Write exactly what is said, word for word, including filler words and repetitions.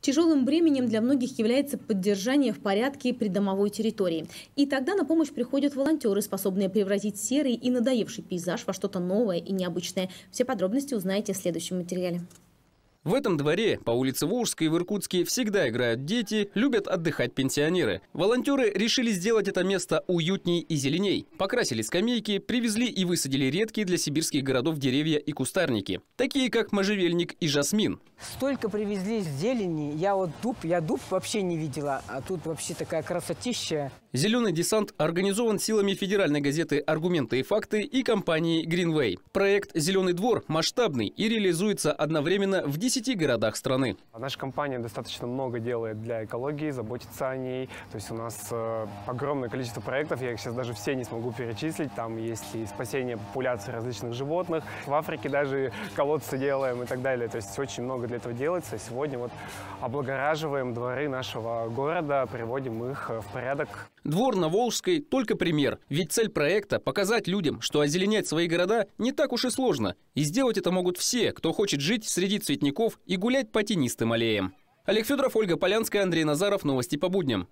Тяжелым бременем для многих является поддержание в порядке придомовой территории. И тогда на помощь приходят волонтеры, способные превратить серый и надоевший пейзаж во что-то новое и необычное. Все подробности узнаете в следующем материале. В этом дворе по улице Волжской в Иркутске всегда играют дети, любят отдыхать пенсионеры. Волонтеры решили сделать это место уютней и зеленей. Покрасили скамейки, привезли и высадили редкие для сибирских городов деревья и кустарники. Такие, как можжевельник и жасмин. Столько привезли зелени. Я вот дуб, я дуб вообще не видела. А тут вообще такая красотища. «Зеленый десант» организован силами федеральной газеты «Аргументы и факты» и компании «Гринвей». Проект «Зеленый двор» масштабный и реализуется одновременно в десяти городах страны. Наша компания достаточно много делает для экологии, заботится о ней. То есть у нас огромное количество проектов, я их сейчас даже все не смогу перечислить. Там есть и спасение популяции различных животных, в Африке даже колодцы делаем и так далее. То есть очень много для этого делается. Сегодня вот облагораживаем дворы нашего города, приводим их в порядок. Двор на Волжской только пример. Ведь цель проекта – показать людям, что озеленять свои города не так уж и сложно. И сделать это могут все, кто хочет жить среди цветников и гулять по тенистым аллеям. Олег Федоров, Ольга Полянская, Андрей Назаров. Новости по будням.